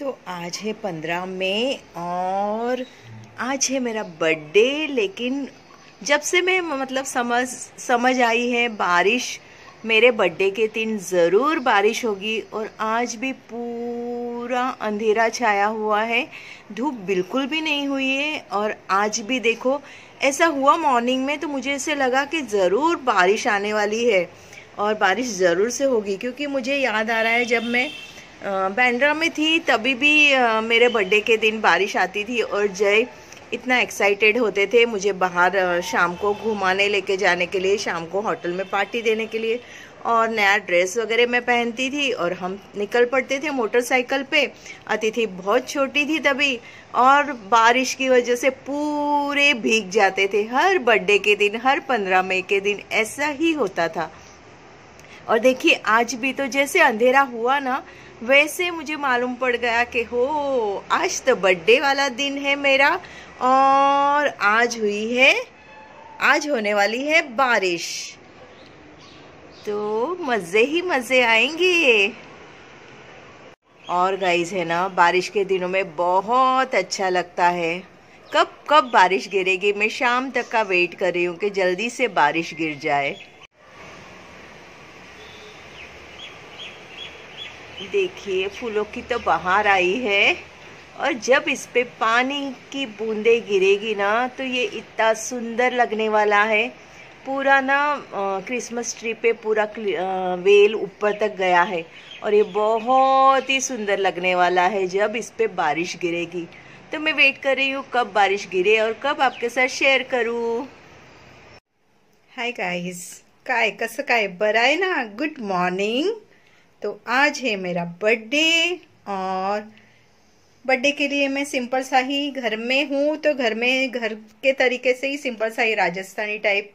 तो आज है 15 मई और आज है मेरा बर्थडे। लेकिन जब से मैं समझ आई है बारिश मेरे बर्थडे के दिन ज़रूर बारिश होगी। और आज भी पूरा अंधेरा छाया हुआ है, धूप बिल्कुल भी नहीं हुई है। और आज भी देखो ऐसा हुआ मॉर्निंग में, तो मुझे ऐसे लगा कि ज़रूर बारिश आने वाली है और बारिश ज़रूर से होगी। क्योंकि मुझे याद आ रहा है जब मैं बांद्रा में थी तभी भी मेरे बर्थडे के दिन बारिश आती थी और जय इतना एक्साइटेड होते थे मुझे बाहर शाम को घुमाने लेके जाने के लिए, शाम को होटल में पार्टी देने के लिए। और नया ड्रेस वगैरह मैं पहनती थी और हम निकल पड़ते थे मोटरसाइकिल पे। अतिथि बहुत छोटी थी तभी और बारिश की वजह से पूरे भीग जाते थे। हर बर्थडे के दिन, हर 15 मई के दिन ऐसा ही होता था। और देखिए आज भी तो जैसे अंधेरा हुआ ना, वैसे मुझे मालूम पड़ गया कि हो आज तो बर्थडे वाला दिन है मेरा। और आज होने वाली है बारिश, तो मज़े ही मज़े आएंगे। और गाइस है ना, बारिश के दिनों में बहुत अच्छा लगता है। कब कब बारिश गिरेगी, मैं शाम तक का वेट कर रही हूँ कि जल्दी से बारिश गिर जाए। देखिए फूलों की तो बहार आई है और जब इस पे पानी की बूंदें गिरेगी ना, तो ये इतना सुंदर लगने वाला है। पूरा ना क्रिसमस ट्री पे पूरा वेल ऊपर तक गया है और ये बहुत ही सुंदर लगने वाला है जब इस पे बारिश गिरेगी। तो मैं वेट कर रही हूँ कब बारिश गिरे और कब आपके साथ शेयर करूँ। हाय गाइस, काय कसं काय, बरं आहे ना? Good morning. तो आज है मेरा बर्थडे और बर्थडे के लिए मैं सिंपल सा ही, घर में हूँ तो घर के तरीके से ही सिंपल सा ही राजस्थानी टाइप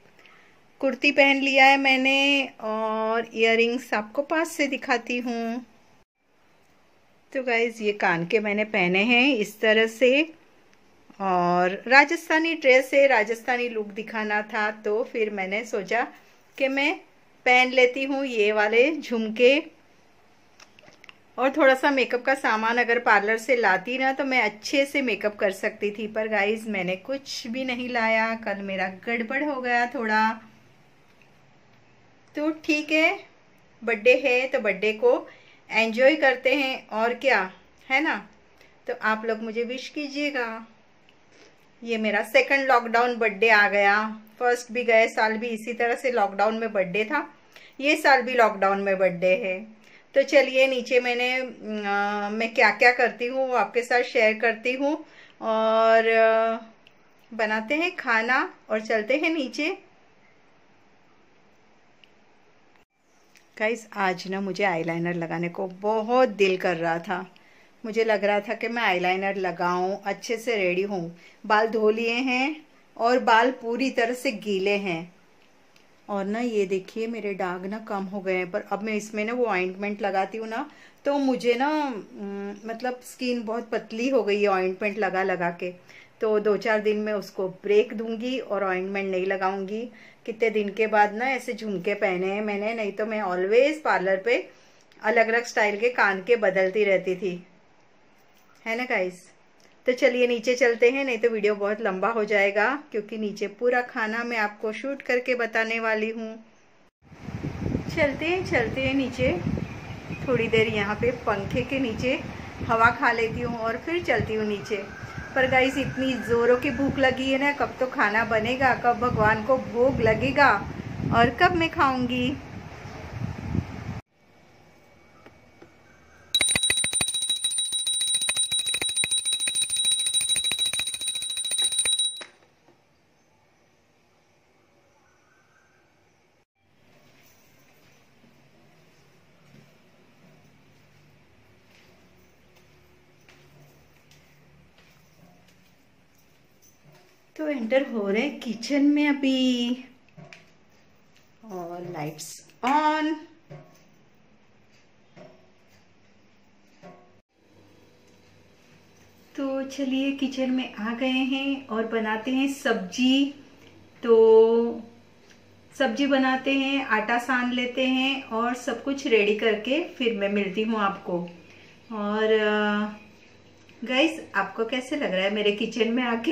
कुर्ती पहन लिया है मैंने। और इयररिंग्स आपको पास से दिखाती हूँ। तो गाइज ये कान के मैंने पहने हैं इस तरह से और राजस्थानी ड्रेस है, राजस्थानी लुक दिखाना था तो फिर मैंने सोचा कि मैं पहन लेती हूँ ये वाले झुमके। और थोड़ा सा मेकअप का सामान अगर पार्लर से लाती ना तो मैं अच्छे से मेकअप कर सकती थी, पर गाइज मैंने कुछ भी नहीं लाया। कल मेरा गड़बड़ हो गया थोड़ा। तो ठीक है, बर्थडे है तो बर्थडे को एंजॉय करते हैं और क्या है ना। तो आप लोग मुझे विश कीजिएगा। ये मेरा सेकंड लॉकडाउन बर्थडे आ गया। फर्स्ट भी गए साल भी इसी तरह से लॉकडाउन में बर्थडे था, ये साल भी लॉकडाउन में बर्थडे है। तो चलिए नीचे मैं क्या क्या करती हूँ वो आपके साथ शेयर करती हूँ और बनाते हैं खाना और चलते हैं नीचे। गाइस आज ना मुझे आईलाइनर लगाने को बहुत दिल कर रहा था। मुझे लग रहा था कि मैं आईलाइनर लगाऊं, अच्छे से रेडी हूँ। बाल धो लिए हैं और बाल पूरी तरह से गीले हैं और ना ये देखिए मेरे दाग ना कम हो गए हैं। पर अब मैं इसमें ना वो ऑइंटमेंट लगाती हूँ ना, तो मुझे ना स्किन बहुत पतली हो गई है ऑइंटमेंट लगा लगा के। तो 2-4 दिन में उसको ब्रेक दूंगी और ऑइंटमेंट नहीं लगाऊंगी। कितने दिन के बाद ना ऐसे झुमके पहने हैं मैंने, नहीं तो मैं ऑलवेज पार्लर पे अलग अलग स्टाइल के कान के बदलती रहती थी, है ना गाइस। तो चलिए नीचे चलते हैं, नहीं तो वीडियो बहुत लंबा हो जाएगा क्योंकि नीचे पूरा खाना मैं आपको शूट करके बताने वाली हूँ। चलते हैं नीचे। थोड़ी देर यहाँ पे पंखे के नीचे हवा खा लेती हूँ और फिर चलती हूँ नीचे। पर गाइस इतनी ज़ोरों की भूख लगी है ना, कब तो खाना बनेगा, कब भगवान को भोग लगेगा और कब मैं खाऊँगी। तो एंटर हो रहे हैं किचन में अभी और लाइट्स ऑन। तो चलिए किचन में आ गए हैं और बनाते हैं सब्जी। तो सब्जी बनाते हैं, आटा सान लेते हैं और सब कुछ रेडी करके फिर मैं मिलती हूँ आपको। और गाइस आपको कैसे लग रहा है मेरे किचन में आके?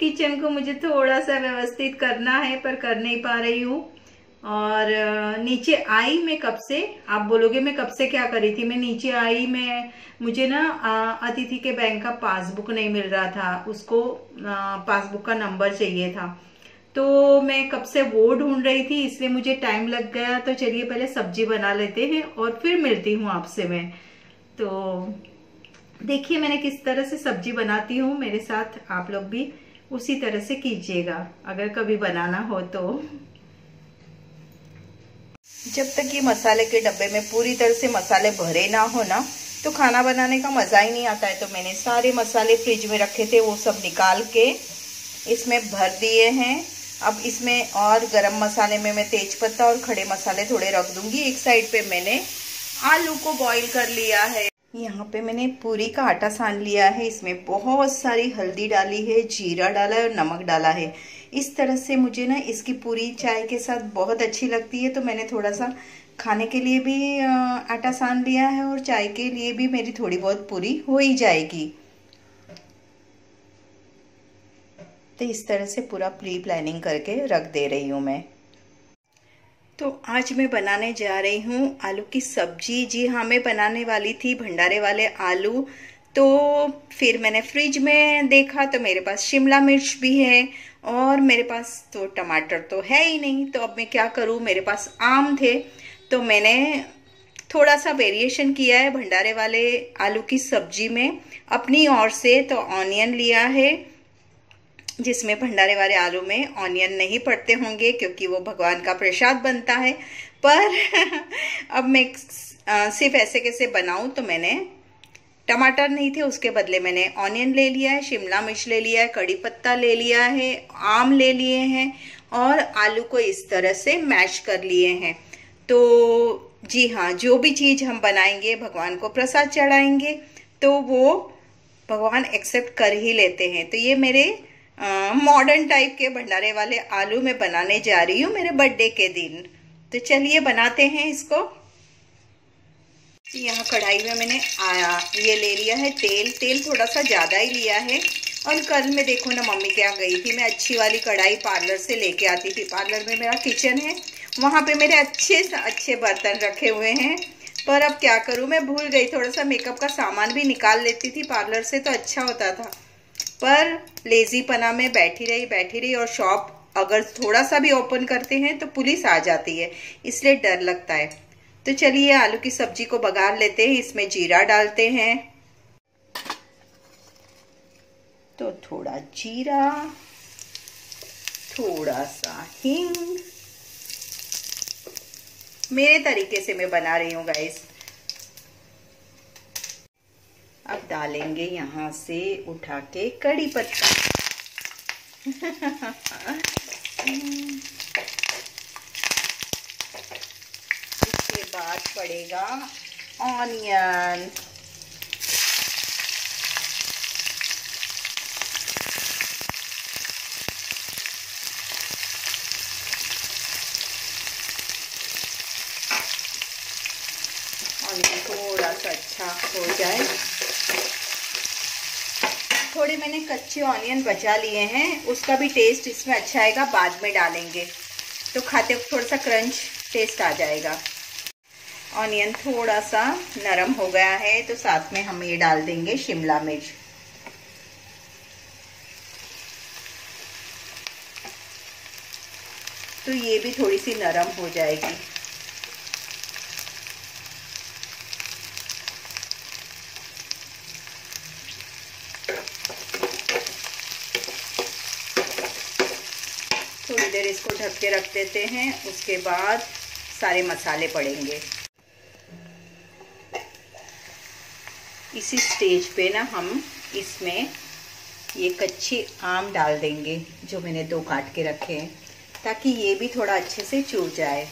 किचन को मुझे थोड़ा सा व्यवस्थित करना है पर कर नहीं पा रही हूँ। और नीचे आई मैं कब से, आप बोलोगे मैं कब से क्या करी थी। मैं नीचे आई, मैं मुझे ना अतिथि के बैंक का पासबुक नहीं मिल रहा था, उसको पासबुक का नंबर चाहिए था, तो मैं कब से वो ढूंढ रही थी, इसलिए मुझे टाइम लग गया। तो चलिए पहले सब्जी बना लेते हैं और फिर मिलती हूँ आपसे मैं। तो देखिए मैंने किस तरह से सब्जी बनाती हूँ, मेरे साथ आप लोग भी उसी तरह से कीजिएगा अगर कभी बनाना हो तो। जब तक ये मसाले के डब्बे में पूरी तरह से मसाले भरे ना हो ना, तो खाना बनाने का मज़ा ही नहीं आता है। तो मैंने सारे मसाले फ्रिज में रखे थे, वो सब निकाल के इसमें भर दिए हैं। अब इसमें और गरम मसाले में मैं तेजपत्ता और खड़े मसाले थोड़े रख दूंगी। एक साइड पे मैंने आलू को बॉईल कर लिया है। यहाँ पे मैंने पूरी का आटा सान लिया है, इसमें बहुत सारी हल्दी डाली है, जीरा डाला है और नमक डाला है। इस तरह से मुझे ना इसकी पूरी चाय के साथ बहुत अच्छी लगती है, तो मैंने थोड़ा सा खाने के लिए भी आटा सान लिया है और चाय के लिए भी मेरी थोड़ी बहुत पूरी हो ही जाएगी। तो इस तरह से पूरा प्री प्लानिंग करके रख दे रही हूँ मैं। तो आज मैं बनाने जा रही हूँ आलू की सब्जी। जी हाँ, मैं बनाने वाली थी भंडारे वाले आलू, तो फिर मैंने फ्रिज में देखा तो मेरे पास शिमला मिर्च भी है और मेरे पास तो टमाटर तो है ही नहीं। तो अब मैं क्या करूँ, मेरे पास आम थे, तो मैंने थोड़ा सा वेरिएशन किया है भंडारे वाले आलू की सब्जी में अपनी ओर से। तो ऑनियन लिया है, जिसमें भंडारे वाले आलू में ऑनियन नहीं पड़ते होंगे क्योंकि वो भगवान का प्रसाद बनता है, पर अब मैं सिर्फ ऐसे कैसे बनाऊं, तो मैंने टमाटर नहीं थे, उसके बदले मैंने ऑनियन ले लिया है, शिमला मिर्च ले लिया है, कड़ी पत्ता ले लिया है, आम ले लिए हैं और आलू को इस तरह से मैश कर लिए हैं। तो जी हाँ, जो भी चीज़ हम बनाएंगे, भगवान को प्रसाद चढ़ाएंगे, तो वो भगवान एक्सेप्ट कर ही लेते हैं। तो ये मेरे मॉडर्न टाइप के भंडारे वाले आलू मैं बनाने जा रही हूँ मेरे बर्थडे के दिन। तो चलिए बनाते हैं इसको। यहाँ कढ़ाई में मैंने ये ले लिया है तेल। तेल थोड़ा सा ज़्यादा ही लिया है। और कल मैं देखो ना मम्मी के यहाँ गई थी, मैं अच्छी वाली कढ़ाई पार्लर से लेके आती थी। पार्लर में मेरा किचन है, वहाँ पे मेरे अच्छे से अच्छे बर्तन रखे हुए हैं, पर अब क्या करूँ, मैं भूल गई। थोड़ा सा मेकअप का सामान भी निकाल लेती थी पार्लर से तो अच्छा होता था, पर लेजीपना में बैठी रही और शॉप अगर थोड़ा सा भी ओपन करते हैं तो पुलिस आ जाती है, इसलिए डर लगता है। तो चलिए आलू की सब्जी को बघार लेते हैं। इसमें जीरा डालते हैं, तो थोड़ा जीरा, थोड़ा सा हींग। मेरे तरीके से मैं बना रही हूँ गाइस। अब डालेंगे यहाँ से उठा के कड़ी पत्ता। इसके बाद पड़ेगा ऑनियन। ऑनियन थोड़ा सा अच्छा हो जाए। थोड़े मैंने कच्चे ऑनियन बचा लिए हैं, उसका भी टेस्ट इसमें अच्छा आएगा, बाद में डालेंगे तो खाते वक्त थोड़ा सा क्रंच टेस्ट आ जाएगा। ऑनियन थोड़ा सा नरम हो गया है, तो साथ में हम ये डाल देंगे शिमला मिर्च। तो ये भी थोड़ी सी नरम हो जाएगी। थोड़ी देर इसको ढक के रख देते हैं, उसके बाद सारे मसाले पड़ेंगे। इसी स्टेज पे ना हम इसमें ये कच्चे आम डाल देंगे, जो मैंने 2 काट के रखे हैं, ताकि ये भी थोड़ा अच्छे से चूर जाए।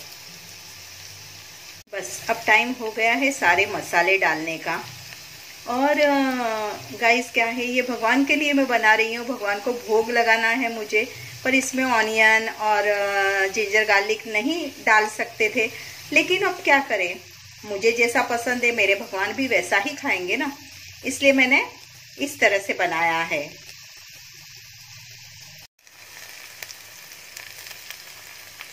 बस अब टाइम हो गया है सारे मसाले डालने का। और गाइस क्या है, ये भगवान के लिए मैं बना रही हूँ, भगवान को भोग लगाना है मुझे, पर इसमें ऑनियन और जिंजर गार्लिक नहीं डाल सकते थे, लेकिन अब क्या करें, मुझे जैसा पसंद है मेरे भगवान भी वैसा ही खाएंगे ना, इसलिए मैंने इस तरह से बनाया है।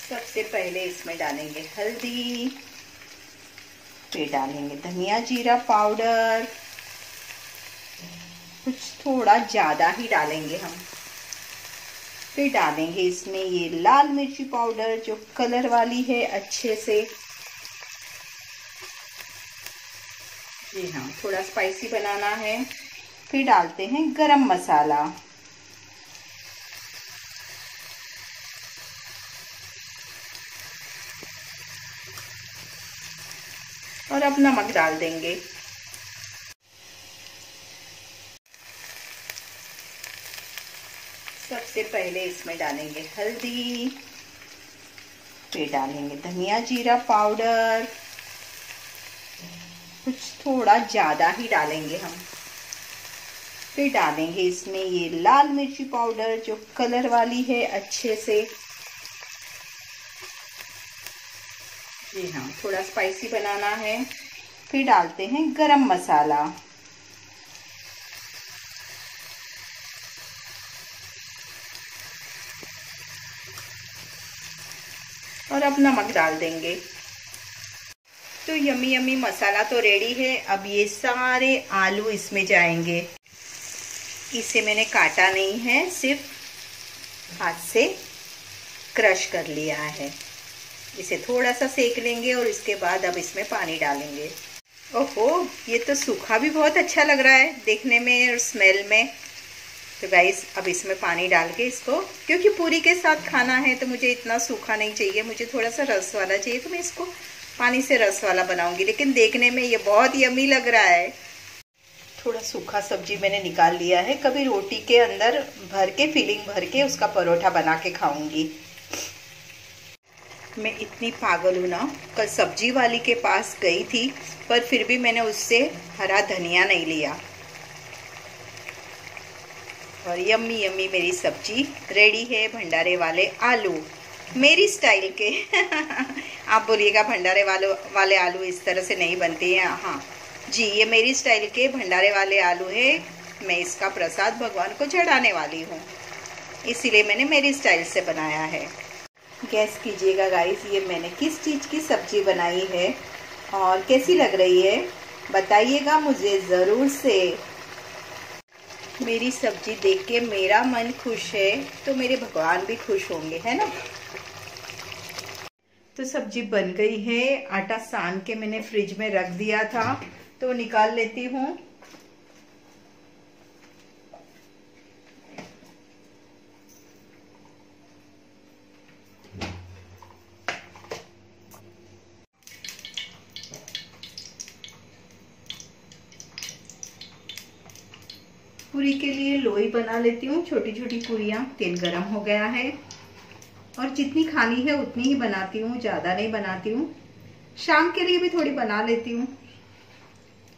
सबसे पहले इसमें डालेंगे हल्दी, फिर डालेंगे धनिया जीरा पाउडर, कुछ थोड़ा ज़्यादा ही डालेंगे हम। फिर डालेंगे इसमें ये लाल मिर्ची पाउडर जो कलर वाली है अच्छे से। जी हाँ, थोड़ा स्पाइसी बनाना है। फिर डालते हैं गरम मसाला। और अब नमक डाल देंगे। सबसे पहले इसमें डालेंगे हल्दी, फिर डालेंगे धनिया जीरा पाउडर, कुछ थोड़ा ज़्यादा ही डालेंगे हम। फिर डालेंगे इसमें ये लाल मिर्ची पाउडर जो कलर वाली है अच्छे से। जी हाँ, थोड़ा स्पाइसी बनाना है। फिर डालते हैं गरम मसाला। और अब नमक डाल देंगे। तो यमी यमी मसाला तो रेडी है। अब ये सारे आलू इसमें जाएंगे। इसे मैंने काटा नहीं है, सिर्फ हाथ से क्रश कर लिया है। इसे थोड़ा सा सेक लेंगे और इसके बाद अब इसमें पानी डालेंगे। ओहो, ये तो सूखा भी बहुत अच्छा लग रहा है देखने में और स्मेल में। तो गाइस, अब इसमें पानी डाल के इसको, क्योंकि पूरी के साथ खाना है तो मुझे इतना सूखा नहीं चाहिए, मुझे थोड़ा सा रस वाला चाहिए, तो मैं इसको पानी से रस वाला बनाऊंगी। लेकिन देखने में ये बहुत यमी लग रहा है। थोड़ा सूखा सब्जी मैंने निकाल लिया है, कभी रोटी के अंदर भर के, फिलिंग भर के उसका परोठा बना के खाऊंगी। मैं इतनी पागल हूँ ना, कल सब्जी वाली के पास गई थी पर फिर भी मैंने उससे हरा धनिया नहीं लिया। और यम्मी यम्मी मेरी सब्जी रेडी है, भंडारे वाले आलू मेरी स्टाइल के। आप बोलिएगा भंडारे वाले आलू इस तरह से नहीं बनते हैं। हाँ जी, ये मेरी स्टाइल के भंडारे वाले आलू है। मैं इसका प्रसाद भगवान को चढ़ाने वाली हूँ, इसीलिए मैंने मेरी स्टाइल से बनाया है। गैस कीजिएगा गाइस, ये मैंने किस चीज़ की सब्जी बनाई है और कैसी लग रही है बताइएगा मुझे ज़रूर से। मेरी सब्जी देख के मेरा मन खुश है तो मेरे भगवान भी खुश होंगे, है ना। तो सब्जी बन गई है। आटा सान के मैंने फ्रिज में रख दिया था, तो निकाल लेती हूँ। पूरी के लिए लोई बना लेती हूँ, छोटी छोटी पूरियाँ। तेल गरम हो गया है और जितनी खानी है उतनी ही बनाती हूँ, ज़्यादा नहीं बनाती हूँ। शाम के लिए भी थोड़ी बना लेती हूँ,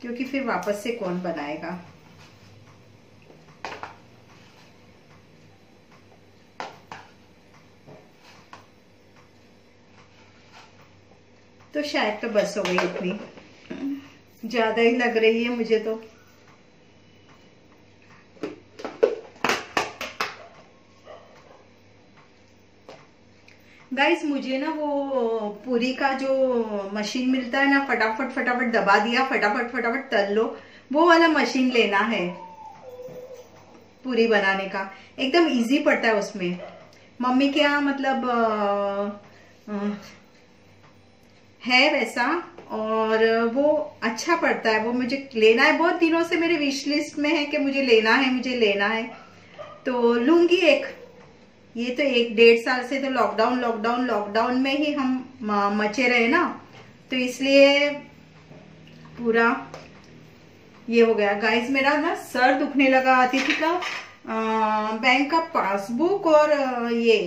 क्योंकि फिर वापस से कौन बनाएगा। तो शायद तो बस हो गई उतनी, ज़्यादा ही लग रही है मुझे तो। गाइस, मुझे ना वो पूरी का जो मशीन मिलता है ना, फटाफट फटाफट दबा दिया, फटाफट फटाफट तल लो, वो वाला मशीन लेना है पूरी बनाने का। एकदम इजी पड़ता है उसमें। मम्मी के यहाँ मतलब है वैसा, और वो अच्छा पड़ता है। वो मुझे लेना है, बहुत दिनों से मेरे विश लिस्ट में है कि मुझे लेना है, मुझे लेना है, तो लूँगी एक। ये तो एक डेढ़ साल से तो लॉकडाउन लॉकडाउन लॉकडाउन में ही हम मचे रहे ना, तो इसलिए पूरा ये हो गया। गाइस, मेरा ना सर दुखने लगा। आती थी का बैंक का पासबुक और ये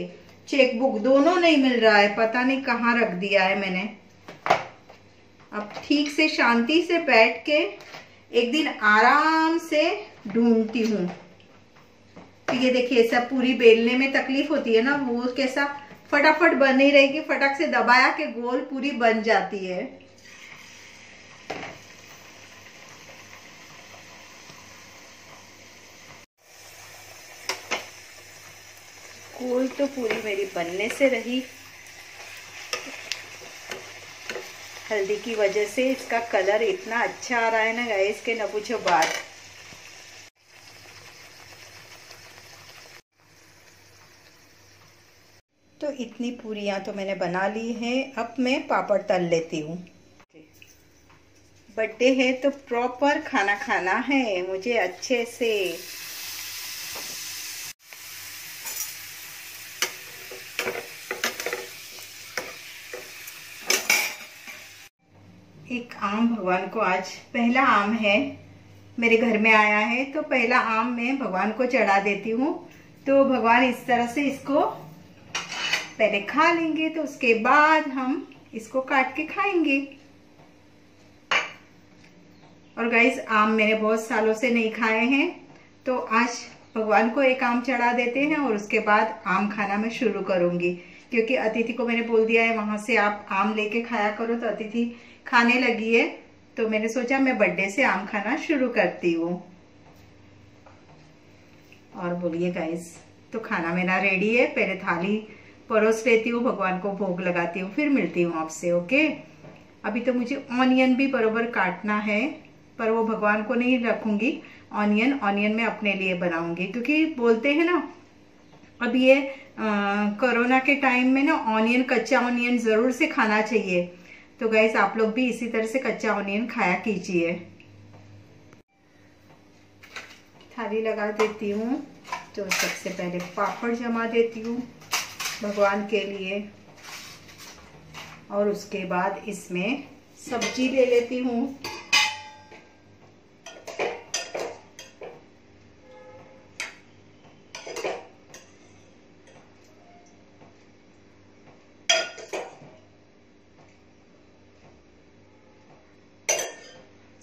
चेकबुक दोनों नहीं मिल रहा है, पता नहीं कहाँ रख दिया है मैंने। अब ठीक से शांति से बैठ के एक दिन आराम से ढूंढती हूँ। ये देखिए, ऐसा पूरी बेलने में तकलीफ होती है ना, वो कैसा फटाफट बन नहीं रहेगी, फटाक से दबाया के गोल पूरी बन जाती है। फूल तो पूरी मेरी बनने से रही। हल्दी की वजह से इसका कलर इतना अच्छा आ रहा है ना गाइस के न पूछो बात। तो इतनी पूरियां तो मैंने बना ली हैं, अब मैं पापड़ तल लेती हूँ। बर्थडे है तो प्रॉपर खाना खाना है मुझे अच्छे से। एक आम भगवान को आज पहला आम है मेरे घर में आया है, तो पहला आम मैं भगवान को चढ़ा देती हूँ। तो भगवान इस तरह से इसको पहले खा लेंगे, तो उसके बाद हम इसको काट के खाएंगे। और गाइस आम मैंने बहुत सालों से नहीं खाए हैं, तो आज भगवान को एक आम चढ़ा देते हैं और उसके बाद आम खाना मैं शुरू करूँगी। क्योंकि अतिथि को मैंने बोल दिया है वहाँ से आप आम लेके खाया करो, तो अतिथि खाने लगी है, तो मैंने सोचा मैं बर्थडे से आम खाना शुरू करती हूँ। और बोलिए गाइस, तो खाना मेरा रेडी है। पहले थाली परोस लेती हूँ, भगवान को भोग लगाती हूँ, फिर मिलती हूँ आपसे। ओके, अभी तो मुझे ऑनियन भी बरोबर काटना है, पर वो भगवान को नहीं रखूँगी। ऑनियन मैं अपने लिए बनाऊँगी, क्योंकि बोलते हैं ना अब ये कोरोना के टाइम में ना ऑनियन, कच्चा ऑनियन ज़रूर से खाना चाहिए। तो गाइस आप लोग भी इसी तरह से कच्चा ऑनियन खाया कीजिए। थाली लगा देती हूँ, तो सबसे पहले पापड़ जमा देती हूँ भगवान के लिए, और उसके बाद इसमें सब्जी ले लेती हूँ।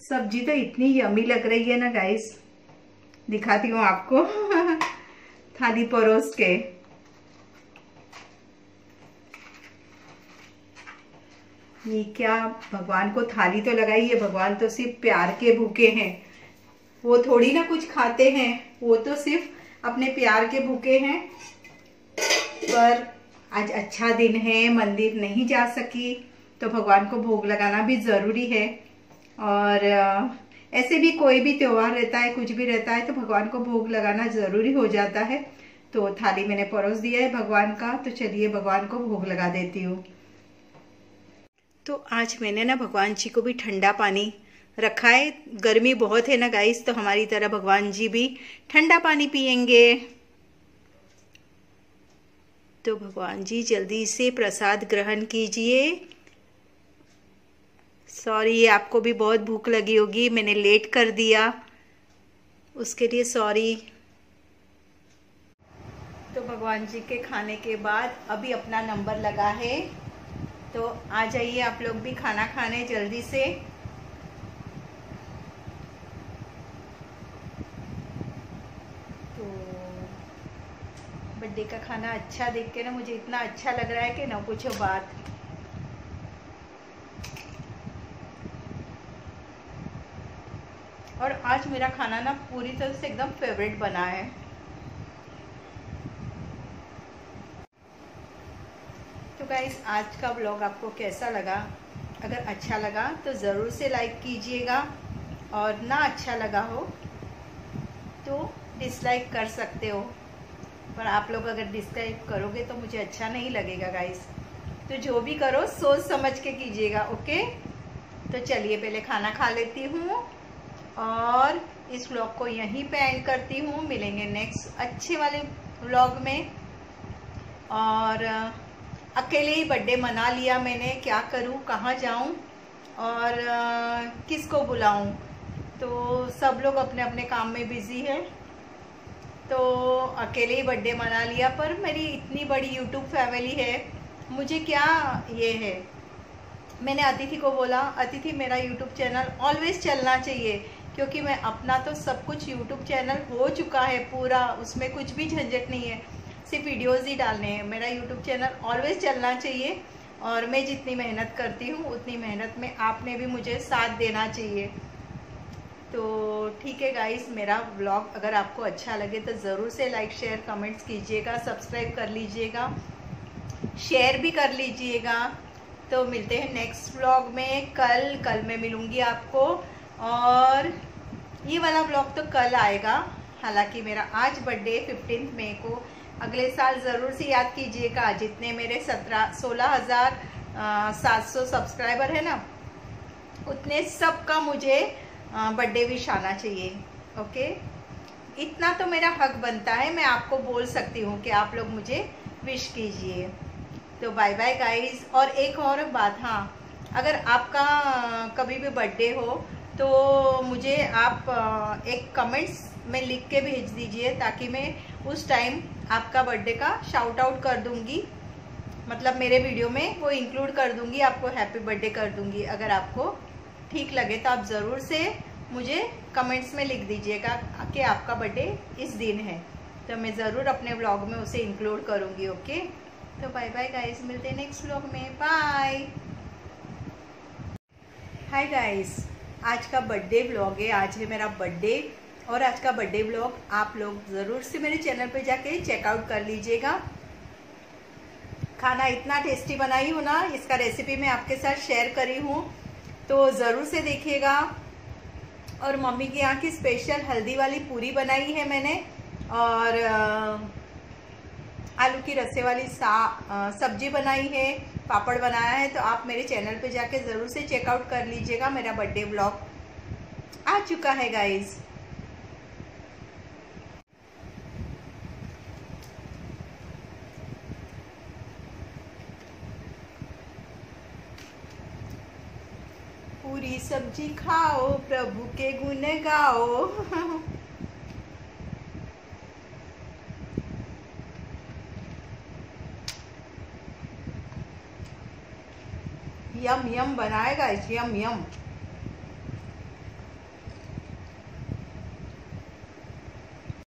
सब्जी तो इतनी यमी लग रही है ना गाइस, दिखाती हूँ आपको थाली परोस के। ये क्या, भगवान को थाली तो लगाई है, भगवान तो सिर्फ प्यार के भूखे हैं, वो थोड़ी ना कुछ खाते हैं, वो तो सिर्फ अपने प्यार के भूखे हैं। पर आज अच्छा दिन है, मंदिर नहीं जा सकी, तो भगवान को भोग लगाना भी ज़रूरी है। और ऐसे भी कोई भी त्यौहार रहता है, कुछ भी रहता है, तो भगवान को भोग लगाना ज़रूरी हो जाता है। तो थाली मैंने परोस दिया है भगवान का, तो चलिए भगवान को भोग लगा देती हूँ। तो आज मैंने ना भगवान जी को भी ठंडा पानी रखा है। गर्मी बहुत है ना गाइस, तो हमारी तरह भगवान जी भी ठंडा पानी पियेंगे। तो भगवान जी जल्दी से प्रसाद ग्रहण कीजिए। सॉरी, आपको भी बहुत भूख लगी होगी, मैंने लेट कर दिया, उसके लिए सॉरी। तो भगवान जी के खाने के बाद अभी अपना नंबर लगा है, तो आ जाइए आप लोग भी खाना खाने जल्दी से। तो बर्थडे का खाना अच्छा देख के ना मुझे इतना अच्छा लग रहा है कि ना पूछो बात। और आज मेरा खाना ना पूरी तरह से एकदम फेवरेट बना है। तो गाइस आज का व्लॉग आपको कैसा लगा? अगर अच्छा लगा तो ज़रूर से लाइक कीजिएगा, और ना अच्छा लगा हो तो डिसलाइक कर सकते हो, पर आप लोग अगर डिसलाइक करोगे तो मुझे अच्छा नहीं लगेगा गाइस। तो जो भी करो सोच समझ के कीजिएगा। ओके, तो चलिए पहले खाना खा लेती हूँ और इस व्लॉग को यहीं पे एंड करती हूँ। मिलेंगे नेक्स्ट अच्छे वाले व्लॉग में। और अकेले ही बर्थडे मना लिया मैंने, क्या करूँ, कहाँ जाऊँ और किसको बुलाऊँ, तो सब लोग अपने अपने काम में बिज़ी है, तो अकेले ही बर्थडे मना लिया। पर मेरी इतनी बड़ी यूट्यूब फैमिली है, मुझे क्या ये है। मैंने अतिथि को बोला, अतिथि मेरा यूट्यूब चैनल ऑलवेज चलना चाहिए, क्योंकि मैं अपना तो सब कुछ यूट्यूब चैनल हो चुका है पूरा, उसमें कुछ भी झंझट नहीं है, सिर्फ वीडियोस ही डालने हैं। मेरा यूट्यूब चैनल ऑलवेज चलना चाहिए, और मैं जितनी मेहनत करती हूँ उतनी मेहनत में आपने भी मुझे साथ देना चाहिए। तो ठीक है गाइस, मेरा व्लॉग अगर आपको अच्छा लगे तो ज़रूर से लाइक शेयर कमेंट्स कीजिएगा, सब्सक्राइब कर लीजिएगा, शेयर भी कर लीजिएगा। तो मिलते हैं नेक्स्ट व्लॉग में। कल मैं मिलूँगी आपको, और ये वाला व्लॉग तो कल आएगा। हालांकि मेरा आज बर्थडे 15 मई को, अगले साल ज़रूर से याद कीजिएगा। जितने मेरे 16,700 सब्सक्राइबर है ना, उतने सब का मुझे बर्थडे विश आना चाहिए। ओके, इतना तो मेरा हक बनता है, मैं आपको बोल सकती हूँ कि आप लोग मुझे विश कीजिए। तो बाय बाय गाइज। और एक और बात, हाँ, अगर आपका कभी भी बर्थडे हो तो मुझे आप एक कमेंट्स में लिख के भेज दीजिए, ताकि मैं उस टाइम आपका बर्थडे का शाउट आउट कर दूँगी, मतलब मेरे वीडियो में वो इंक्लूड कर दूँगी, आपको हैप्पी बर्थडे कर दूँगी। अगर आपको ठीक लगे तो आप ज़रूर से मुझे कमेंट्स में लिख दीजिएगा कि आपका बर्थडे इस दिन है, तो मैं ज़रूर अपने व्लॉग में उसे इंक्लूड करूँगी। ओके, तो बाय बाय गाइस, मिलते हैं नेक्स्ट व्लॉग में। बाय। हाय गाइस, आज का बर्थडे व्लॉग है। आज है मेरा बर्थडे, और आज का बर्थडे व्लॉग आप लोग ज़रूर से मेरे चैनल पे जाके चेकआउट कर लीजिएगा। खाना इतना टेस्टी बनाई हूँ ना, इसका रेसिपी मैं आपके साथ शेयर करी हूँ, तो ज़रूर से देखिएगा। और मम्मी के यहाँ की स्पेशल हल्दी वाली पूरी बनाई है मैंने, और आलू की रस्से वाली सब्जी बनाई है, पापड़ बनाया है। तो आप मेरे चैनल पे जाके ज़रूर से चेकआउट कर लीजिएगा। मेरा बर्थडे व्लॉग आ चुका है गाइस। पूरी सब्जी खाओ, प्रभु के गुण गाओ। यम यम बनाएगा, यम यम।